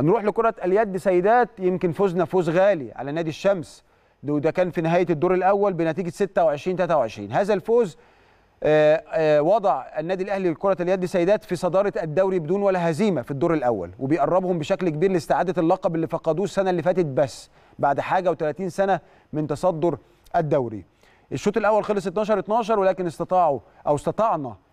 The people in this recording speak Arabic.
هنروح لكرة اليد سيدات، يمكن فوزنا فوز غالي على نادي الشمس، وده كان في نهاية الدور الأول بنتيجة 26-23. هذا الفوز وضع النادي الأهلي لكرة اليد سيدات في صدارة الدوري بدون ولا هزيمة في الدور الأول، وبيقربهم بشكل كبير لاستعادة اللقب اللي فقدوه السنة اللي فاتت بس بعد حاجة و30 سنة من تصدر الدوري. الشوط الأول خلص 12-12، ولكن استطاعنا